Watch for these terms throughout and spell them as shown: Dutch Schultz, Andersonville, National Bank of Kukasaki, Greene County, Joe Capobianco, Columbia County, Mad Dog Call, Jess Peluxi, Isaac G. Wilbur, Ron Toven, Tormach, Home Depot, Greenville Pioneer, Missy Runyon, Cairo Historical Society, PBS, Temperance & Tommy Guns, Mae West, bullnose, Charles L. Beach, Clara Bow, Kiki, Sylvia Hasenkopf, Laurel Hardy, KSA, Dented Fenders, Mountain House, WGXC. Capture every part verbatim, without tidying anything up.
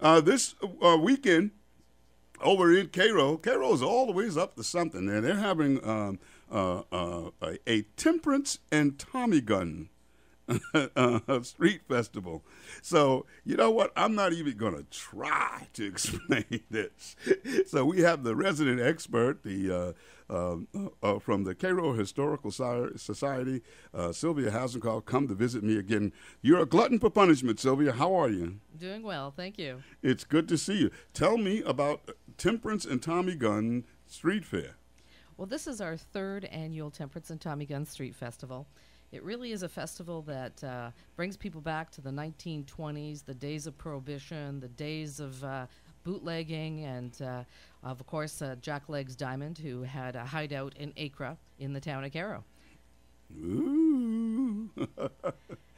Uh, this uh, weekend over in Cairo, Cairo's always up to something there. They're having um, uh, uh, a, a Temperance and Tommy Gun uh, street festival. So you know what? I'm not even going to try to explain this. So we have the resident expert, the uh, uh, uh, from the Cairo Historical Society, uh, Sylvia Hasenkopf, come to visit me again. You're a glutton for punishment, Sylvia. How are you? Doing well, thank you. It's good to see you. Tell me about Temperance and Tommy Gun Street Fair. Well, this is our third annual Temperance and Tommy Gun Street Festival. It really is a festival that uh, brings people back to the nineteen twenties, the days of Prohibition, the days of uh, bootlegging, and uh, of course, uh, Jack Legs Diamond, who had a hideout in Acra in the town of Cairo. Ooh.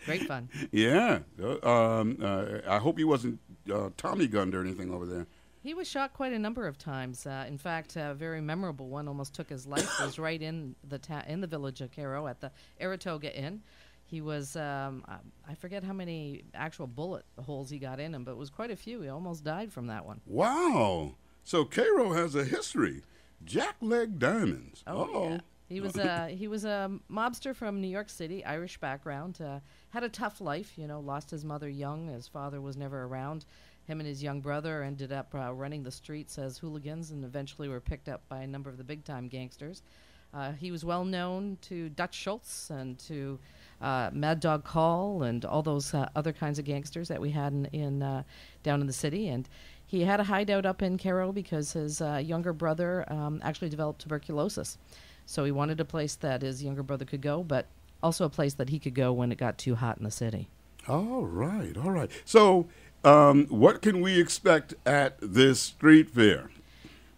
Great fun. Yeah. Uh, um, uh, I hope he wasn't uh, Tommy gunned or anything over there. He was shot quite a number of times. Uh, in fact, a very memorable one, almost took his life, was right in the ta in the village of Cairo at the Aratoga Inn. He was, um, I forget how many actual bullet holes he got in him, but it was quite a few. He almost died from that one. Wow. So Cairo has a history. Jack Leg Diamonds. Oh, uh-oh. Yeah. He was, a, he was a mobster from New York City, Irish background, uh, had a tough life, you know, lost his mother young. His father was never around. Him and his young brother ended up uh, running the streets as hooligans and eventually were picked up by a number of the big-time gangsters. Uh, he was well-known to Dutch Schultz and to uh, Mad Dog Call and all those uh, other kinds of gangsters that we had in, in uh, down in the city. And he had a hideout up in Cairo because his uh, younger brother um, actually developed tuberculosis. So he wanted a place that his younger brother could go, but also a place that he could go when it got too hot in the city. All right, all right. So... Um, what can we expect at this street fair?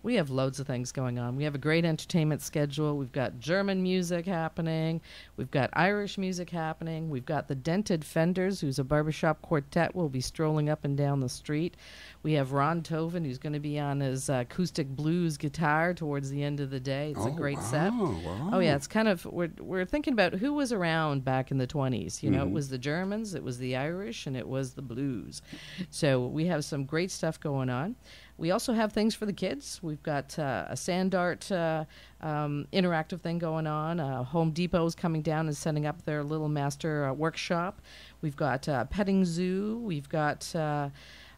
We have loads of things going on. We have a great entertainment schedule. We've got German music happening. We've got Irish music happening. We've got the Dented Fenders, who's a barbershop quartet, will be strolling up and down the street. We have Ron Toven, who's going to be on his uh, acoustic blues guitar towards the end of the day. It's oh, a great wow, set. Wow. Oh, yeah. It's kind of, we're, we're thinking about who was around back in the twenties. You mm-hmm. know, it was the Germans, it was the Irish, and it was the blues. So we have some great stuff going on. We also have things for the kids. We've got uh, a sand art uh, um, interactive thing going on. Uh, Home Depot is coming down and setting up their little master uh, workshop. We've got uh, petting zoo. We've got uh,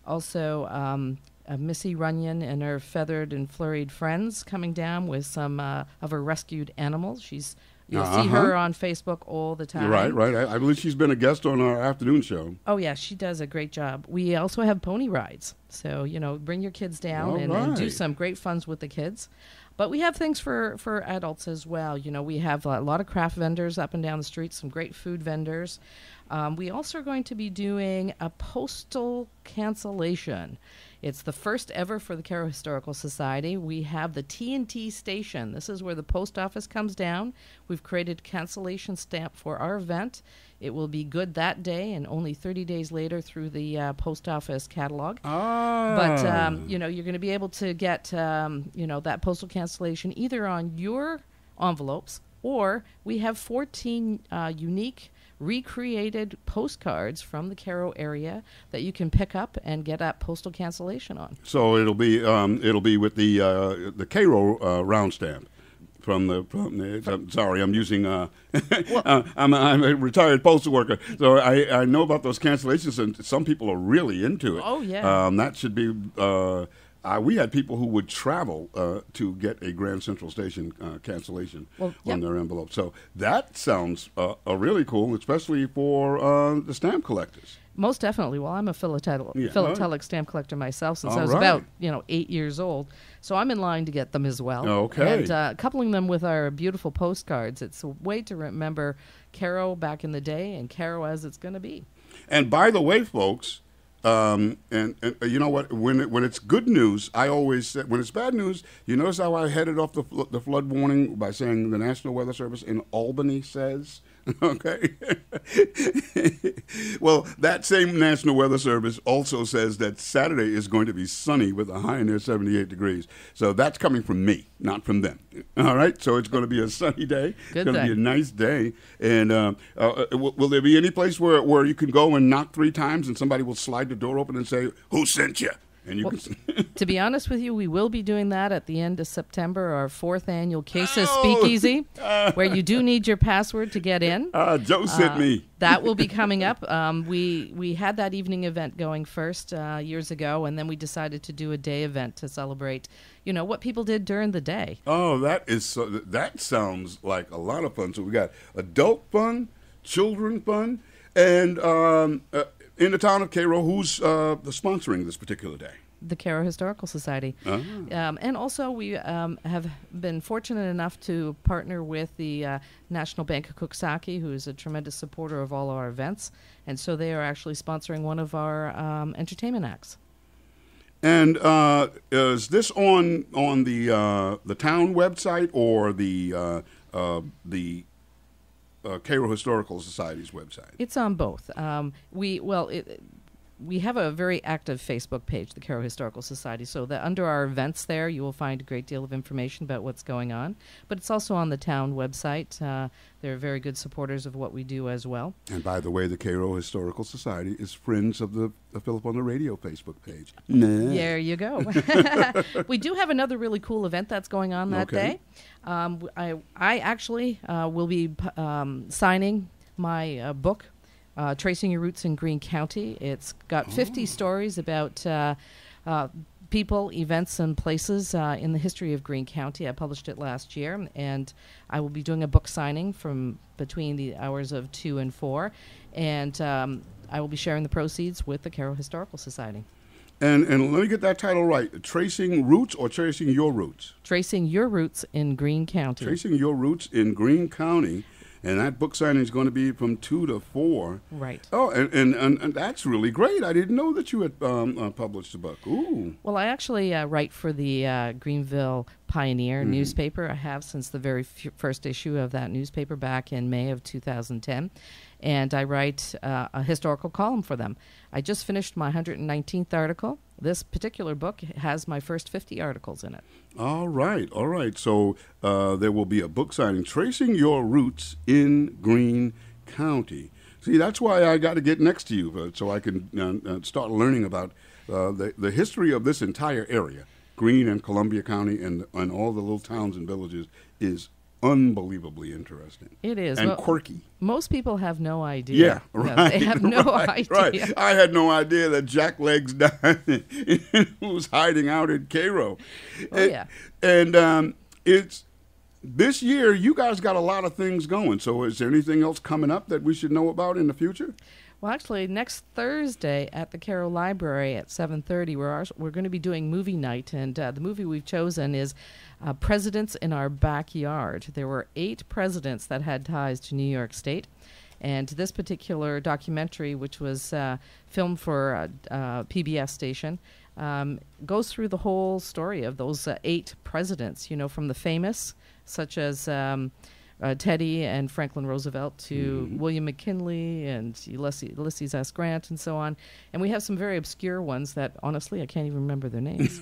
also um, uh, Missy Runyon and her feathered and flurried friends coming down with some uh, of her rescued animals. She's You'll uh-huh. see her on Facebook all the time. You're right, right. I, I believe she's been a guest on our afternoon show. Oh, yeah, she does a great job. We also have pony rides. So, you know, bring your kids down and, right. and do some great funs with the kids. But we have things for, for adults as well. You know, we have a lot of craft vendors up and down the street, some great food vendors. Um, we also are going to be doing a postal cancellation. It's the first ever for the Cairo Historical Society. We have the T N T station. This is where the post office comes down. We've created a cancellation stamp for our event. It will be good that day and only thirty days later through the uh, post office catalog. Ah. But, um, you know, you're going to be able to get, um, you know, that postal cancellation either on your envelopes or we have fourteen uh, unique recreated postcards from the Cairo area that you can pick up and get a postal cancellation on. So it'll be um, it'll be with the uh, the Cairo uh, round stamp from the. From the from, sorry, I'm using. Uh, well, uh, I'm, a, I'm a retired postal worker, so I, I know about those cancellations, and some people are really into it. Oh yeah, um, that should be. Uh, Uh, we had people who would travel uh, to get a Grand Central Station uh, cancellation well, on yep. their envelope. So that sounds uh, uh, really cool, especially for uh, the stamp collectors. Most definitely. Well, I'm a philatelic, yeah. philatelic stamp collector myself since All I was right. about, you know, eight years old. So I'm in line to get them as well. Okay. And uh, coupling them with our beautiful postcards, it's a way to remember Cairo back in the day and Cairo as it's going to be. And by the way, folks... Um, and, and you know what? When it, when it's good news, I always say, when it's bad news, you notice how I headed off the, fl the flood warning by saying the National Weather Service in Albany says Okay. Well, that same National Weather Service also says that Saturday is going to be sunny with a high near seventy-eight degrees. So that's coming from me, not from them. All right? So it's going to be a sunny day. Good it's going day. to be a nice day. And uh, uh, will, will there be any place where, where you can go and knock three times and somebody will slide the door open and say, "Who sent you?" And you well, can to be honest with you, we will be doing that at the end of September, our fourth annual K S A oh! Speakeasy, uh, where you do need your password to get in. Uh, Joe sent uh, me. That will be coming up. Um, we we had that evening event going first uh, years ago, and then we decided to do a day event to celebrate, you know, what people did during the day. Oh, that is so, that sounds like a lot of fun. So we got adult fun, children fun, and. Um, uh, In the town of Cairo, who's uh, sponsoring this particular day? The Cairo Historical Society. Uh-huh. um, and also we um, have been fortunate enough to partner with the uh, National Bank of Kukasaki, who is a tremendous supporter of all our events. And so they are actually sponsoring one of our um, entertainment acts. And uh, is this on on the uh, the town website or the uh, uh, the... Uh, Cairo Historical Society's website? It's on both. Um, we well, it, we have a very active Facebook page, the Cairo Historical Society. So that under our events there, you will find a great deal of information about what's going on. But it's also on the town website. Uh, they're very good supporters of what we do as well. And by the way, the Cairo Historical Society is friends of the uh, Philip on the Radio Facebook page. Nah. There you go. We do have another really cool event that's going on that okay. day. Um, I, I actually uh, will be p um, signing my uh, book, uh, Tracing Your Roots in Greene County. It's got oh. fifty stories about uh, uh, people, events, and places uh, in the history of Greene County. I published it last year, and I will be doing a book signing from between the hours of two and four, and um, I will be sharing the proceeds with the Cairo Historical Society. And, and let me get that title right. Tracing Roots or Tracing Your Roots? Tracing Your Roots in Greene County. Tracing Your Roots in Greene County. And that book signing is going to be from two to four. Right. Oh, and, and, and, and that's really great. I didn't know that you had um, uh, published the book. Ooh. Well, I actually uh, write for the uh, Greenville Pioneer mm-hmm. newspaper. I have since the very f first issue of that newspaper back in May of two thousand ten. And I write uh, a historical column for them. I just finished my one hundred nineteenth article. This particular book has my first fifty articles in it. All right, all right. So uh, there will be a book signing, Tracing Your Roots in Greene County. See, that's why I got to get next to you uh, so I can uh, start learning about uh, the, the history of this entire area. Greene and Columbia County and, and all the little towns and villages is unbelievably interesting. It is. And well, quirky. Most people have no idea. Yeah, right. No, they have no right, idea. Right. I had no idea that Jack Legs Diamond was hiding out in Cairo. Oh, and, yeah. And um, it's, this year, you guys got a lot of things going. So is there anything else coming up that we should know about in the future? Well, actually, next Thursday at the Cairo Library at seven thirty, we're, our, we're going to be doing movie night. And uh, the movie we've chosen is uh, Presidents in Our Backyard. There were eight presidents that had ties to New York State. And this particular documentary, which was uh, filmed for a uh, uh, P B S station, um, goes through the whole story of those uh, eight presidents, you know, from the famous, such as... Um, Uh, Teddy and Franklin Roosevelt to mm-hmm. William McKinley and Ulysses, Ulysses S. Grant and so on. And we have some very obscure ones that, honestly, I can't even remember their names.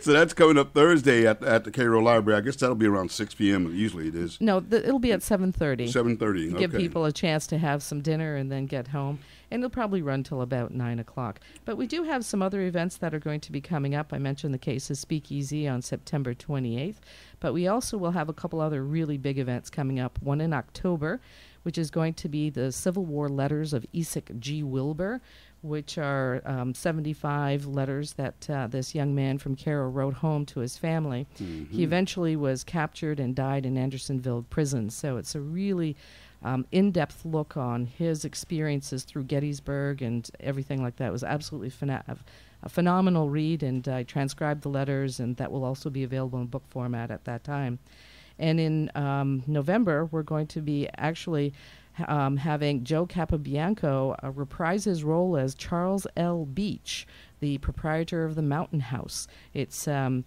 So that's coming up Thursday at, at the Cairo Library. I guess that'll be around six P M Usually it is. No, the, it'll be at seven thirty. seven thirty, okay. Give people a chance to have some dinner and then get home. And it'll probably run till about nine o'clock. But we do have some other events that are going to be coming up. I mentioned the K S A Speakeasy on September twenty-eighth. But we also will have a couple other really big events coming up. One in October, which is going to be the Civil War Letters of Isaac G. Wilbur, which are um, seventy-five letters that uh, this young man from Cairo wrote home to his family. Mm-hmm. He eventually was captured and died in Andersonville prison. So it's a really um, in-depth look on his experiences through Gettysburg and everything like that. It was absolutely phena a phenomenal read, and I transcribed the letters, and that will also be available in book format at that time. And in um, November, we're going to be actually... Um, having Joe Capobianco uh, reprise his role as Charles L. Beach, the proprietor of the Mountain House. It's um,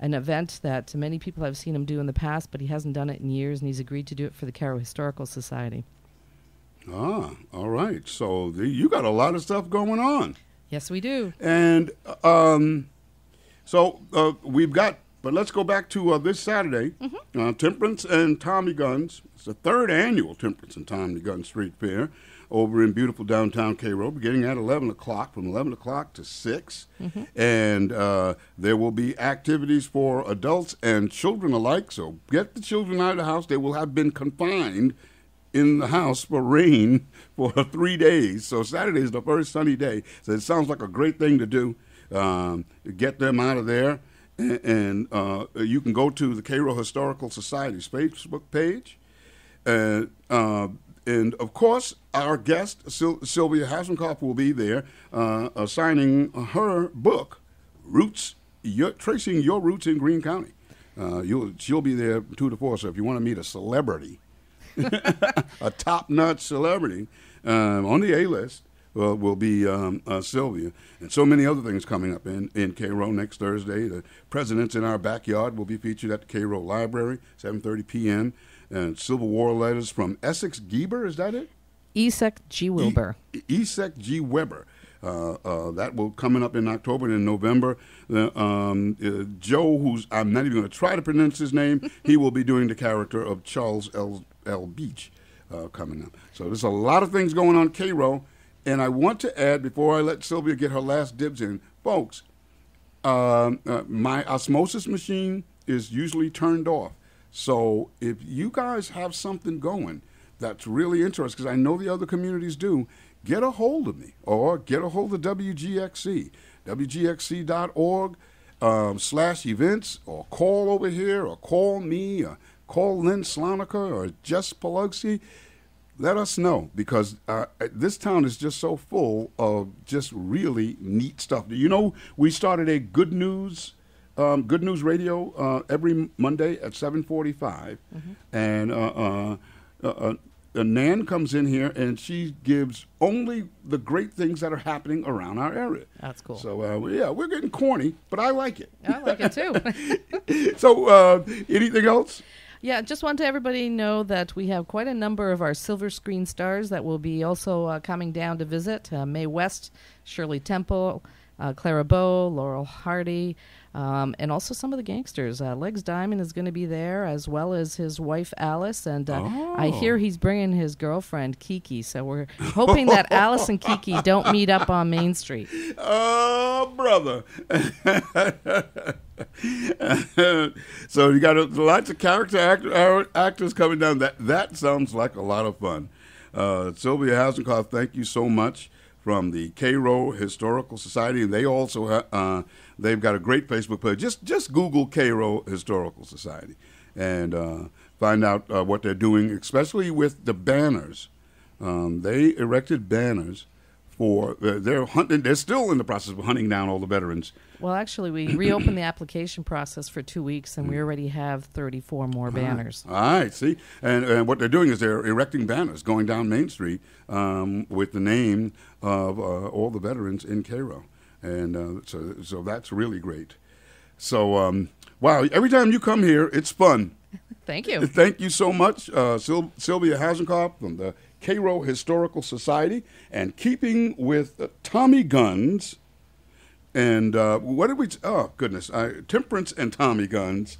an event that many people have seen him do in the past, but he hasn't done it in years, and he's agreed to do it for the Cairo Historical Society. Ah, all right. So the, you got a lot of stuff going on. Yes, we do. And um, so uh, we've got, but let's go back to uh, this Saturday, mm-hmm. uh, Temperance and Tommy Guns. It's the third annual Temperance and Tommy Guns Street Fair over in beautiful downtown Cairo, beginning at eleven o'clock, from eleven o'clock to six. Mm-hmm. And uh, there will be activities for adults and children alike. So get the children out of the house. They will have been confined in the house for rain for three days. So Saturday is the first sunny day. So it sounds like a great thing to do. Um, get them out of there. And, and uh, you can go to the Cairo Historical Society's Facebook page. Uh, uh, and, of course, our guest, Syl- Sylvia Hasenkopf, will be there uh, uh, signing her book, Roots, Your, Tracing Your Roots in Greene County. Uh, you'll, she'll be there two to four, so if you want to meet a celebrity, a top-notch celebrity um, on the A-list uh, will be um, uh, Sylvia. And so many other things coming up in, in Cairo next Thursday. The Presidents in Our Backyard will be featured at the Cairo Library, seven thirty p.m. And Civil War letters from Essex Geber, is that it? Isaac G. Wilbur. E- Isaac G. Weber. Uh, uh, that will coming up in October and in November. Uh, um, uh, Joe, who's I'm not even going to try to pronounce his name, he will be doing the character of Charles L. L. Beach uh, coming up. So there's a lot of things going on in Cairo, and I want to add before I let Sylvia get her last dibs in, folks. Uh, uh, my osmosis machine is usually turned off, so if you guys have something going that's really interesting, because I know the other communities do. Get a hold of me or get a hold of W G X C, W G X C dot org um, slash events, or call over here, or call me, or call Lynn Slonica or Jess Peluxi. Let us know, because uh, this town is just so full of just really neat stuff. You know, we started a Good News um, Good News Radio uh, every Monday at seven forty-five, mm-hmm. and uh, uh, uh, uh, Uh, Nan comes in here, and she gives only the great things that are happening around our area. That's cool. So, uh, yeah, we're getting corny, but I like it. I like it, too. So, uh, anything else? Yeah, just want to everybody know that we have quite a number of our Silver Screen stars that will be also uh, coming down to visit. Uh, Mae West, Shirley Temple, uh, Clara Bow, Laurel Hardy, Um, and also some of the gangsters. Uh, Legs Diamond is going to be there, as well as his wife, Alice. And uh, oh. I hear he's bringing his girlfriend, Kiki. So we're hoping that Alice and Kiki don't meet up on Main Street. Oh, brother. So you got a, lots of character act, actors coming down. That, that sounds like a lot of fun. Uh, Sylvia Hasenkopf, thank you so much. From the Cairo Historical Society, and they also ha- uh, they've got a great Facebook page. Just just Google Cairo Historical Society and uh, find out uh, what they're doing, especially with the banners. Um, they erected banners for uh, they're hunting. They're still in the process of hunting down all the veterans. Well, actually, we reopened the application process for two weeks, and we already have thirty-four more banners. All right, all right see? And, and what they're doing is they're erecting banners going down Main Street um, with the name of uh, all the veterans in Cairo. And uh, so so that's really great. So, um, wow, every time you come here, it's fun. Thank you. Thank you so much, uh, Syl- Sylvia Hasenkopf from the Cairo Historical Society. And keeping with uh, Tommy Guns... And uh, what did we... T- oh, goodness. I, Temperance and Tommy Guns.